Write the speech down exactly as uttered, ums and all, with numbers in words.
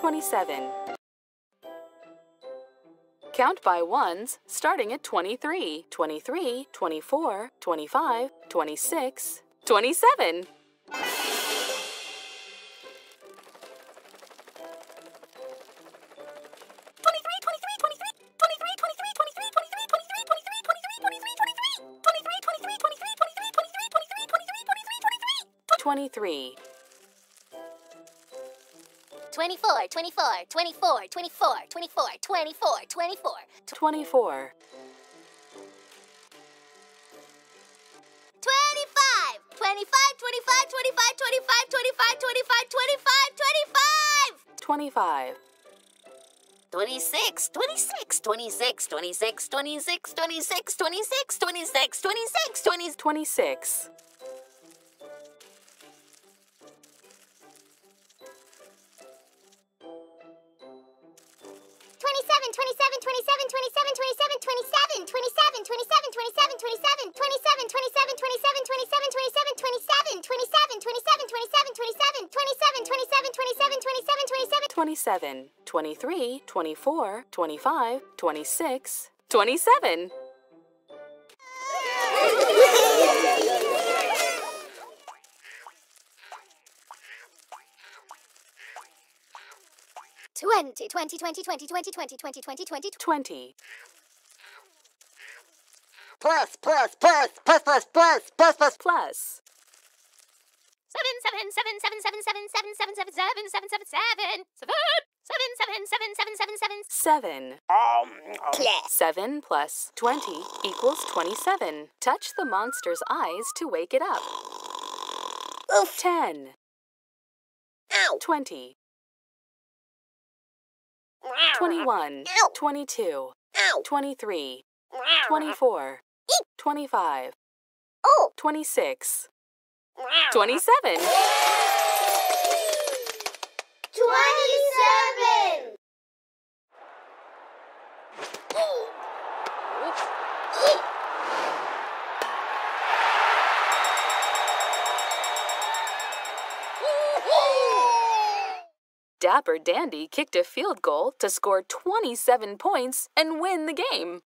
twenty-seven. Count by ones starting at twenty-three, twenty-three, twenty-four, twenty-five, twenty-six, twenty-seven. twenty-three. Twenty-four, twenty-four, twenty-four, twenty-four, twenty-four, twenty-four, twenty-four, twenty-four. Twenty-five, twenty-five, twenty-five, twenty-five, twenty-five, twenty-five, twenty-five, twenty-five, twenty-five. Twenty-five. Twenty-six, twenty-six, twenty-six, twenty-six, twenty-six, twenty-six, twenty-six, twenty-six, twenty-six, twenty. Twenty-six. twenty-seven, twenty-three, twenty-four, twenty-five, twenty-six, twenty-seven. twenty, twenty, twenty, twenty, twenty, twenty, twenty, twenty, twenty, twenty. Plus, plus, plus, plus, plus, plus, plus, plus, plus. Seven, seven, seven, seven, seven, seven, seven, seven, seven, seven, seven, seven, seven, seven, seven, seven, seven, seven, seven, seven. Seven plus twenty equals twenty-seven. Touch the monster's eyes to wake it up. Ten. Twenty. Twenty-one. Twenty-two. Twenty-three. Twenty-four. Twenty-five. Twenty-six. Twenty-seven. Twenty-seven. Dapper Dandy kicked a field goal to score twenty-seven points and win the game.